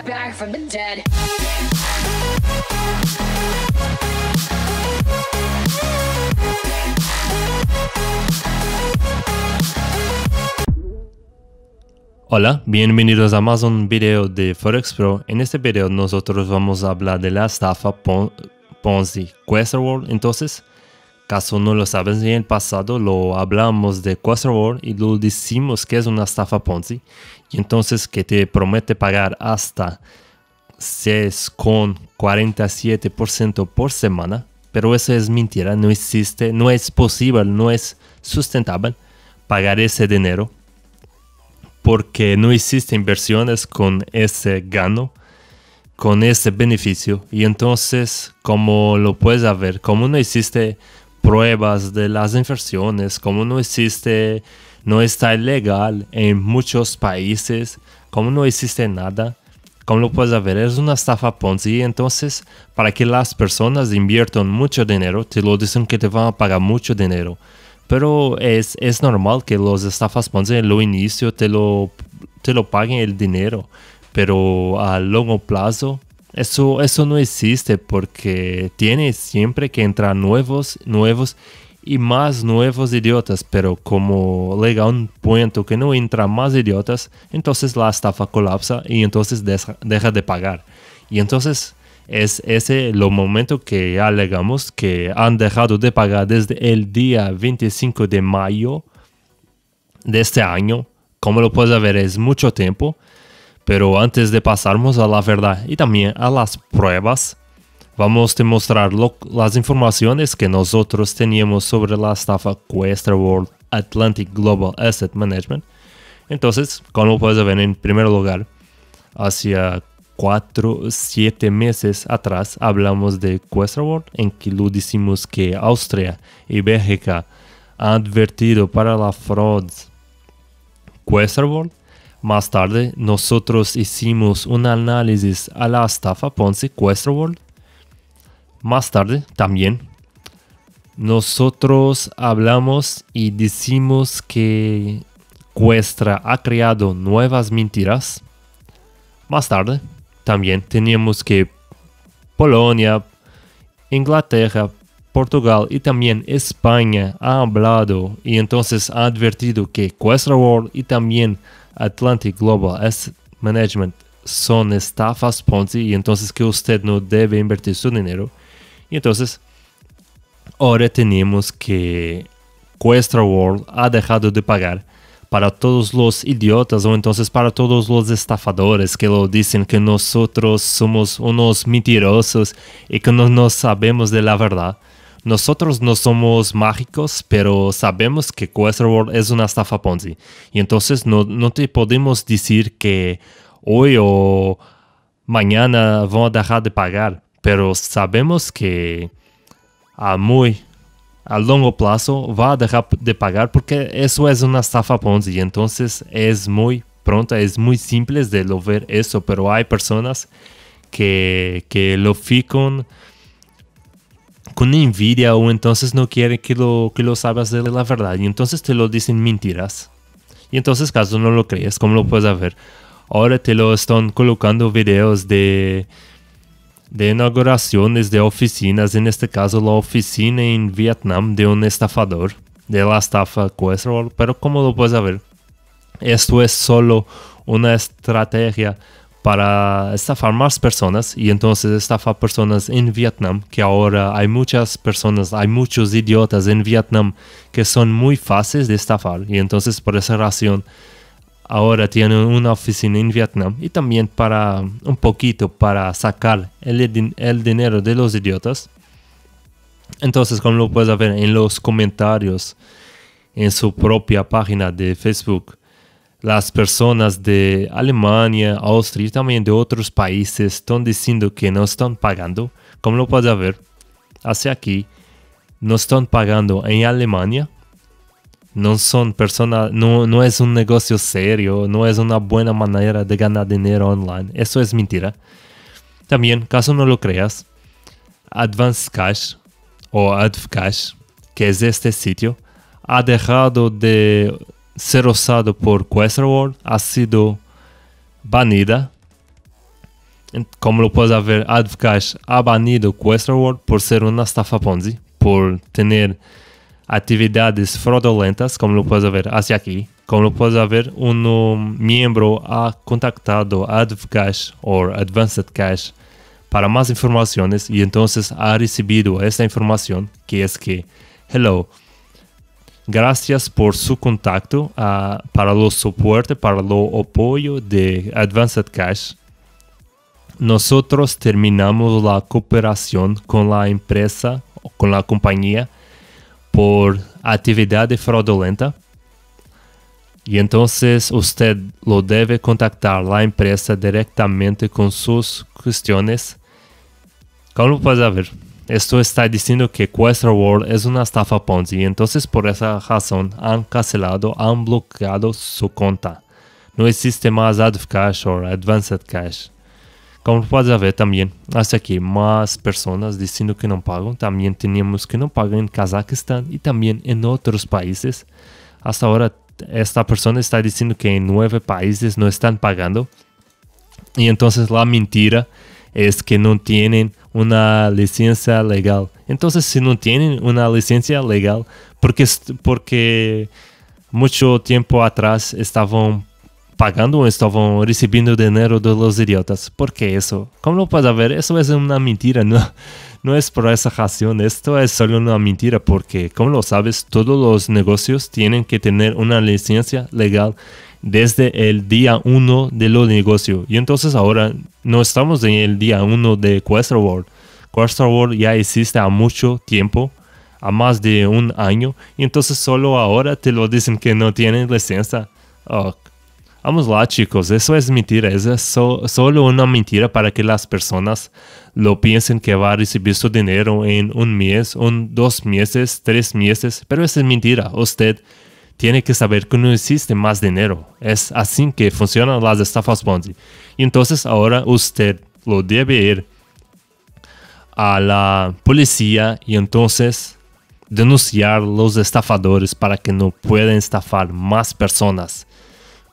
back from the dead. Hola, bienvenidos a más un video de Forex Pro. En este video nosotros vamos a hablar de la estafa Ponzi Questra World. Entonces, caso no lo sabes, en el pasado lo hablamos de Questra World y lo decimos que es una estafa Ponzi. Y entonces que te promete pagar hasta 6,47% por semana. Pero eso es mentira, no existe, no es posible, no es sustentable pagar ese dinero, porque no existen inversiones con ese gano, con ese beneficio. Y entonces, como lo puedes ver, como no existe pruebas de las inversiones, como no existe, no está legal en muchos países, como no existe nada, como lo puedes ver, es una estafa Ponzi. Entonces, para que las personas inviertan mucho dinero, te lo dicen que te van a pagar mucho dinero. Pero es normal que los estafas Ponzi en lo inicio te lo paguen el dinero, pero a largo plazo eso no existe, porque tienes siempre que entrar nuevos y más nuevos idiotas. Pero como llega un punto que no entra más idiotas, entonces la estafa colapsa y entonces deja de pagar. Y entonces es ese los momentos que alegamos que han dejado de pagar desde el día 25 de mayo de este año. Como lo puedes ver, es mucho tiempo. Pero antes de pasarmos a la verdad y también a las pruebas, vamos a mostrar las informaciones que nosotros teníamos sobre la estafa Questra World Atlantic Global Asset Management. Entonces, como puedes ver, en primer lugar, hacia 7 meses atrás hablamos de Questra World, en que lo decimos que Austria y Bélgica han advertido para la fraude Questra World. Más tarde nosotros hicimos un análisis a la estafa Ponzi Questra World. Más tarde también nosotros hablamos y decimos que Questra ha creado nuevas mentiras. Más tarde también teníamos que Polonia, Inglaterra, Portugal y también España ha hablado y entonces ha advertido que Questra World y también Atlantic Global Asset Management son estafas Ponzi, y entonces que usted no debe invertir su dinero. Y entonces ahora tenemos que Questra World ha dejado de pagar para todos los idiotas, o entonces para todos los estafadores que lo dicen que nosotros somos unos mentirosos y que no sabemos de la verdad. Nosotros no somos mágicos, pero sabemos que Questra World es una estafa Ponzi. Y entonces no te podemos decir que hoy o mañana van a dejar de pagar, pero sabemos que a largo plazo va a dejar de pagar, porque eso es una estafa Ponzi. Entonces es muy pronta, es muy simple de lo ver eso, pero hay personas que lo fican con envidia, o entonces no quieren que lo sabes de la verdad, y entonces te lo dicen mentiras. Y entonces caso no lo crees, como lo puedes ver, ahora te lo están colocando videos de inauguraciones de oficinas, en este caso la oficina en Vietnam de un estafador de la estafa Questra World. Pero como lo puedes ver, esto es solo una estrategia para estafar más personas, y entonces estafar personas en Vietnam, que ahora hay muchas personas, hay muchos idiotas en Vietnam que son muy fáciles de estafar, y entonces por esa razón ahora tienen una oficina en Vietnam. Y también para un poquito para sacar el dinero de los idiotas. Entonces, como lo puedes ver en los comentarios, en su propia página de Facebook, las personas de Alemania, Austria y también de otros países están diciendo que no están pagando. Como lo puedes ver, hacia aquí no están pagando en Alemania. No son personas, no es un negocio serio, no es una buena manera de ganar dinero online. Eso es mentira. También, caso no lo creas, Advanced Cash o AdCash, que es este sitio, ha dejado de ser usado por Questra World, ha sido banida. Como lo puedes ver, AdvCash ha banido Questra World por ser una estafa Ponzi, por tener actividades fraudulentas, como lo puedes ver hacia aquí. Como lo puedes ver, un miembro ha contactado AdvCash o Advanced Cash para más informaciones y entonces ha recibido esta información que es que, hello, gracias por su contacto para los soporte, para lo apoyo de Advanced Cash. Nosotros terminamos la cooperación con la empresa, con la compañía, por actividad fraudulenta. Y entonces usted lo debe contactar la empresa directamente con sus cuestiones. ¿Cómo puedes ver? Esto está diciendo que Questra World es una estafa Ponzi. Y entonces por esa razón han cancelado, han bloqueado su cuenta. No existe más AdvCash o Advanced Cash. Como puedes ver también, hacia aquí más personas diciendo que no pagan. También teníamos que no pagan en Kazajstán y también en otros países. Hasta ahora esta persona está diciendo que en 9 países no están pagando. Y entonces la mentira es que no tienen una licencia legal. Entonces si no tienen una licencia legal, porque mucho tiempo atrás estaban pagando o estaban recibiendo dinero de los idiotas. ¿Por qué eso? Como lo puedes ver, eso es una mentira, no es por esa razón, esto es solo una mentira porque, como lo sabes, todos los negocios tienen que tener una licencia legal desde el día 1 de los negocios. Y entonces ahora no estamos en el día 1 de Questra World. Questra World ya existe hace mucho tiempo, a más de un año, y entonces solo ahora te lo dicen que no tienen licencia. Oh, vamos lá, chicos, eso es mentira, eso es solo una mentira para que las personas lo piensen que va a recibir su dinero en un mes, 2 meses, 3 meses, pero eso es mentira. Usted tiene que saber que no existe más dinero, es así que funcionan las estafas Ponzi. Y entonces ahora usted lo debe ir a la policía y entonces denunciar a los estafadores para que no puedan estafar más personas.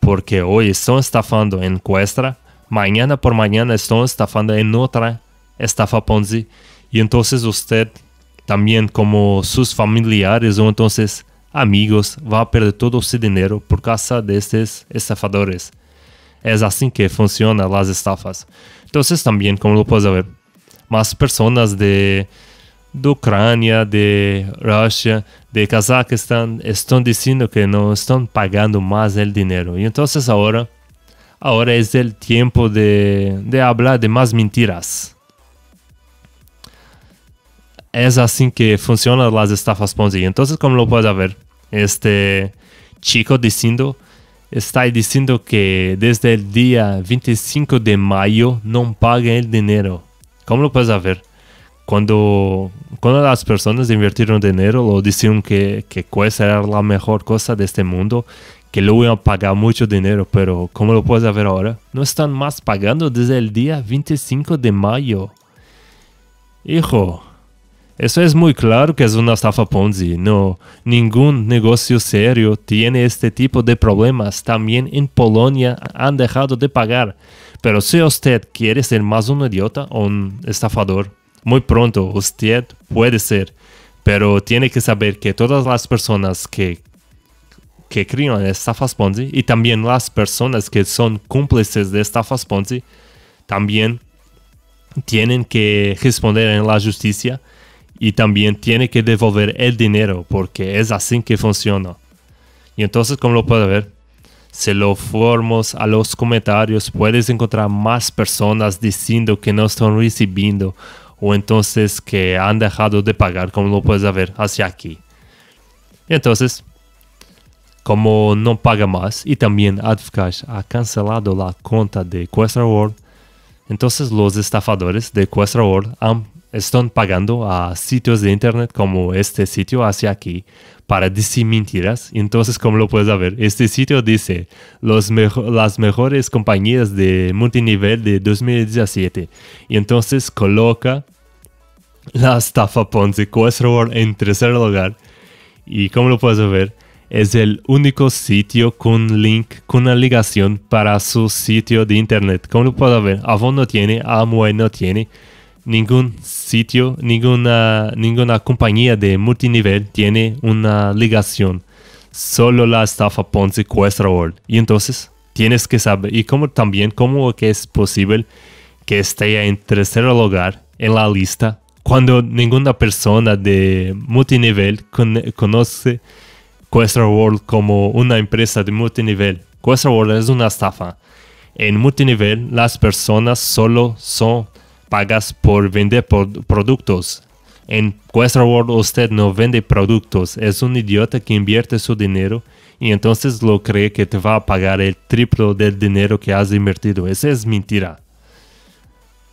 Porque hoy están estafando en Questra, mañana por mañana están estafando en otra estafa Ponzi. Y entonces usted también, como sus familiares o entonces amigos, va a perder todo su dinero por causa de estos estafadores. Es así que funcionan las estafas. Entonces también, como lo puedes ver, más personas de Ucrania, de Rusia, de Kazajstán están diciendo que no están pagando más el dinero. Y entonces ahora es el tiempo de hablar de más mentiras. Es así que funcionan las estafas Ponzi. Entonces, como lo puedes ver, este chico está diciendo que desde el día 25 de mayo no paga el dinero. ¿Cómo lo puedes ver? Cuando las personas invirtieron dinero, lo dijeron que Questra era la mejor cosa de este mundo, que lo iban a pagar mucho dinero, pero como lo puedes ver ahora, no están más pagando desde el día 25 de mayo. Hijo, eso es muy claro que es una estafa Ponzi. No, ningún negocio serio tiene este tipo de problemas. También en Polonia han dejado de pagar. Pero si usted quiere ser más un idiota o un estafador, muy pronto usted puede ser, pero tiene que saber que todas las personas que crean estafas Ponzi y también las personas que son cómplices de estafas Ponzi también tienen que responder en la justicia y también tienen que devolver el dinero porque es así que funciona. Y entonces, como lo puede ver, si lo formos a los comentarios puedes encontrar más personas diciendo que no están recibiendo o entonces que han dejado de pagar, como lo puedes ver hacia aquí. Entonces, como no paga más y también AdvCash ha cancelado la cuenta de Questra World, entonces los estafadores de Questra World están pagando a sitios de internet como este sitio hacia aquí para decir mentiras. Entonces, como lo puedes ver, este sitio dice las mejores compañías de multinivel de 2017 y entonces coloca la estafa Ponzi Questra World en tercer lugar. Y como lo puedes ver, es el único sitio con link, con una ligación para su sitio de internet. Como puedo ver, Avon no tiene, Amway no tiene, ningún sitio, ninguna compañía de multinivel tiene una ligación. Solo la estafa Ponzi Questra World. Y entonces tienes que saber, y como también, cómo que es posible que esté en tercer lugar en la lista cuando ninguna persona de multinivel conoce Questra World como una empresa de multinivel. Questra World es una estafa. En multinivel las personas solo son pagas por vender productos. En Questra World usted no vende productos, es un idiota que invierte su dinero y entonces lo cree que te va a pagar el triplo del dinero que has invertido. Esa es mentira.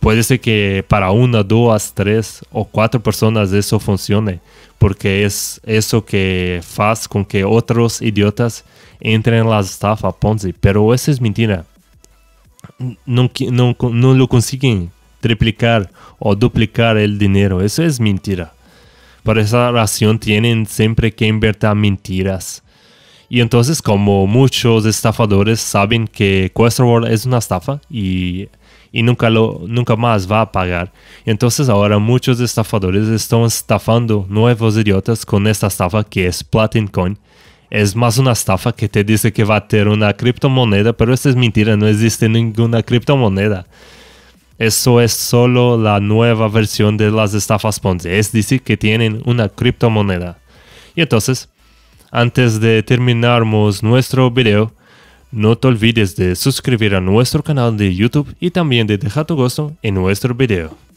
Puede ser que para una, dos, tres o cuatro personas eso funcione, porque es eso que hace con que otros idiotas entren en la estafa Ponzi. Pero eso es mentira. No lo consiguen triplicar o duplicar el dinero. Eso es mentira. Por esa razón tienen siempre que invertir en mentiras. Y entonces, como muchos estafadores saben que Questra World es una estafa y nunca más va a pagar. Entonces ahora muchos estafadores están estafando nuevos idiotas con esta estafa que es Platincoin. Es más una estafa que te dice que va a tener una criptomoneda, pero esto es mentira, no existe ninguna criptomoneda. Eso es solo la nueva versión de las estafas Ponzi, es decir que tienen una criptomoneda. Y entonces, antes de terminarmos nuestro video, no te olvides de suscribir a nuestro canal de YouTube y también de dejar tu gusto en nuestro video.